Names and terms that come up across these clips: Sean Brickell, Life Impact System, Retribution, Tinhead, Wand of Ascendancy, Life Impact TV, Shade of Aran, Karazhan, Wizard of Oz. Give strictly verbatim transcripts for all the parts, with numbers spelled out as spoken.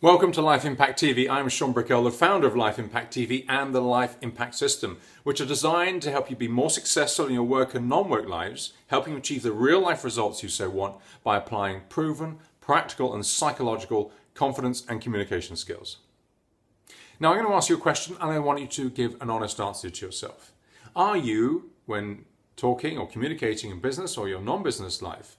Welcome to Life Impact T V. I'm Sean Brickell, the founder of Life Impact T V and the Life Impact System, which are designed to help you be more successful in your work and non-work lives, helping you achieve the real-life results you so want by applying proven, practical and psychological confidence and communication skills. Now I'm going to ask you a question and I want you to give an honest answer to yourself. Are you, when talking or communicating in business or your non-business life,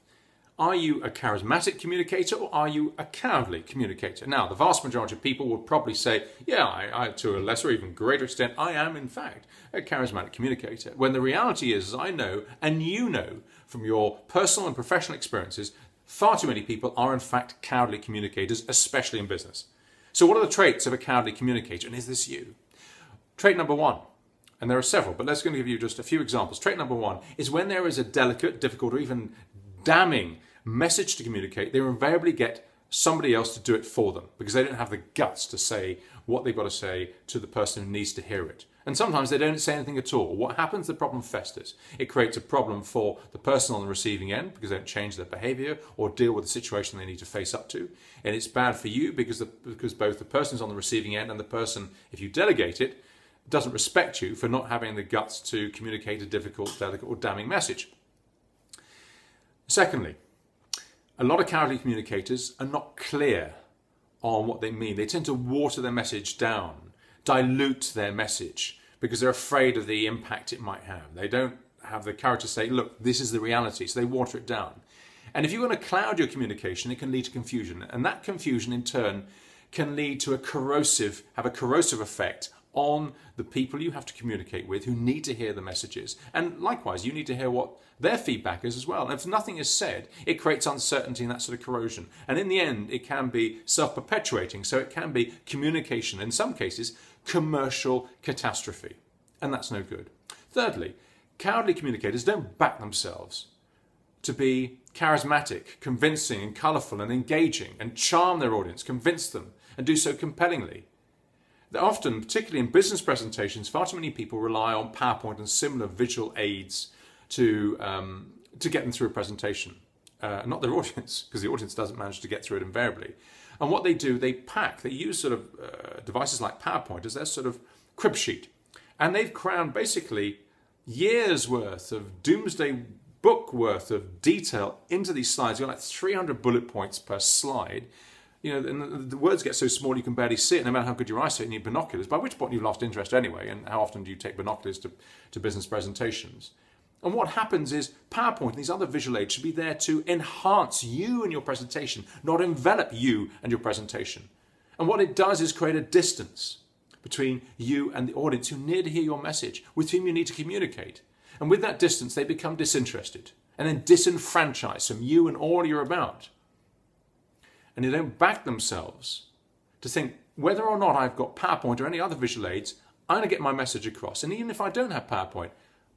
are you a charismatic communicator or are you a cowardly communicator? Now, the vast majority of people would probably say, yeah, I, I, to a lesser or even greater extent, I am in fact a charismatic communicator. When the reality is, as I know, and you know from your personal and professional experiences, far too many people are in fact cowardly communicators, especially in business. So what are the traits of a cowardly communicator, and is this you? Trait number one. And there are several, but let's going to give you just a few examples. Trait number one is when there is a delicate, difficult, or even damning message to communicate, they invariably get somebody else to do it for them because they don't have the guts to say what they've got to say to the person who needs to hear it. And sometimes they don't say anything at all. What happens? The problem festers. It creates a problem for the person on the receiving end because they don't change their behavior or deal with the situation they need to face up to. And it's bad for you because, the, because both the person who's on the receiving end and the person, if you delegate it, doesn't respect you for not having the guts to communicate a difficult, delicate or damning message. Secondly, a lot of cowardly communicators are not clear on what they mean. They tend to water their message down, dilute their message because they're afraid of the impact it might have. They don't have the courage to say, look, this is the reality, so they water it down. And if you want to cloud your communication, it can lead to confusion. And that confusion in turn can lead to a corrosive, have a corrosive effect on the people you have to communicate with who need to hear the messages. And likewise, you need to hear what their feedback is as well. And if nothing is said, it creates uncertainty and that sort of corrosion. And in the end, it can be self-perpetuating. So it can be communication, in some cases, commercial catastrophe. And that's no good. Thirdly, cowardly communicators don't back themselves to be charismatic, convincing and colourful and engaging and charm their audience, convince them and do so compellingly. Often, particularly in business presentations, far too many people rely on PowerPoint and similar visual aids to, um, to get them through a presentation. Uh, not their audience, because the audience doesn't manage to get through it invariably. And what they do, they pack, they use sort of uh, devices like PowerPoint as their sort of crib sheet. And they've crammed basically years worth of doomsday book worth of detail into these slides. You've got like three hundred bullet points per slide. You know, and the words get so small you can barely see it, no matter how good your eyesight, you need binoculars, by which point you've lost interest anyway, and how often do you take binoculars to, to business presentations? And what happens is PowerPoint and these other visual aids should be there to enhance you and your presentation, not envelop you and your presentation. And what it does is create a distance between you and the audience who need to hear your message, with whom you need to communicate. And with that distance, they become disinterested and then disenfranchised from you and all you're about. And they don't back themselves to think whether or not I've got PowerPoint or any other visual aids, I'm going to get my message across. And even if I don't have PowerPoint,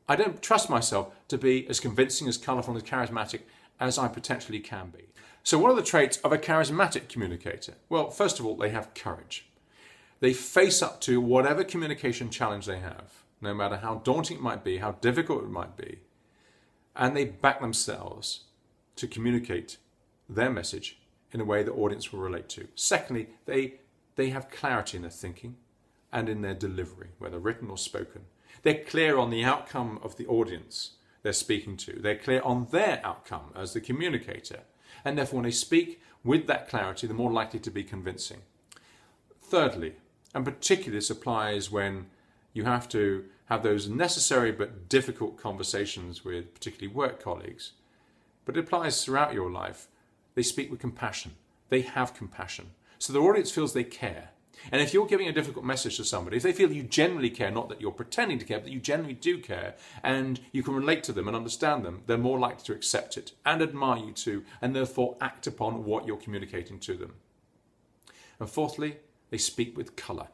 I don't trust myself to be as convincing, as colourful, and as charismatic as I potentially can be. So what are the traits of a charismatic communicator? Well, first of all, they have courage. They face up to whatever communication challenge they have, no matter how daunting it might be, how difficult it might be. And they back themselves to communicate their message in a way the audience will relate to. Secondly, they, they have clarity in their thinking and in their delivery, whether written or spoken. They're clear on the outcome of the audience they're speaking to. They're clear on their outcome as the communicator. And therefore, when they speak with that clarity, they're more likely to be convincing. Thirdly, and particularly this applies when you have to have those necessary but difficult conversations with particularly work colleagues, but it applies throughout your life, they speak with compassion. They have compassion. So the audience feels they care. And if you're giving a difficult message to somebody, if they feel you genuinely care, not that you're pretending to care, but that you genuinely do care, and you can relate to them and understand them, they're more likely to accept it and admire you too, and therefore act upon what you're communicating to them. And fourthly, they speak with colour.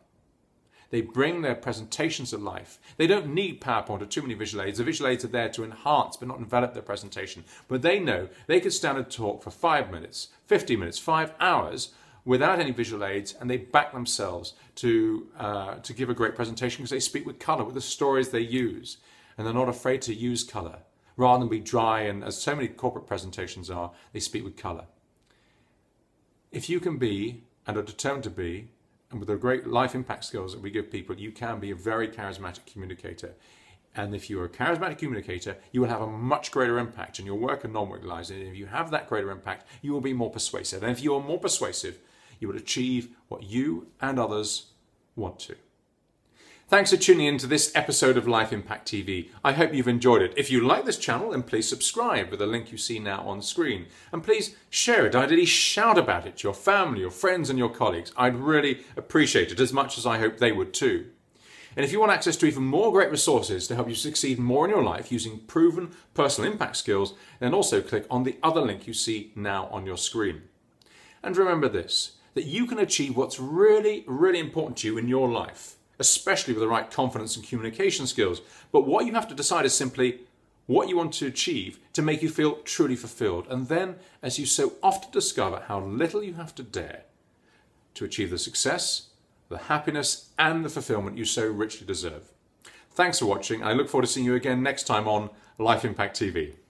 They bring their presentations to life. They don't need PowerPoint or too many visual aids. The visual aids are there to enhance but not envelop their presentation. But they know they could stand and talk for five minutes, fifty minutes, five hours without any visual aids, and they back themselves to, uh, to give a great presentation because they speak with colour, with the stories they use. And they're not afraid to use colour. Rather than be dry, and as so many corporate presentations are, they speak with colour. If you can be and are determined to be, and with the great life impact skills that we give people, you can be a very charismatic communicator. And if you're a charismatic communicator, you will have a much greater impact in your work and non-work lives. And if you have that greater impact, you will be more persuasive. And if you are more persuasive, you will achieve what you and others want to. Thanks for tuning in to this episode of Life Impact T V. I hope you've enjoyed it. If you like this channel, then please subscribe with the link you see now on screen. And please share it, ideally shout about it to your family, your friends and your colleagues. I'd really appreciate it as much as I hope they would too. And if you want access to even more great resources to help you succeed more in your life using proven personal impact skills, then also click on the other link you see now on your screen. And remember this, that you can achieve what's really, really important to you in your life, especially with the right confidence and communication skills. But what you have to decide is simply what you want to achieve to make you feel truly fulfilled. And then, as you so often discover, how little you have to dare to achieve the success, the happiness, and the fulfillment you so richly deserve. Thanks for watching, and I look forward to seeing you again next time on Life Impact T V.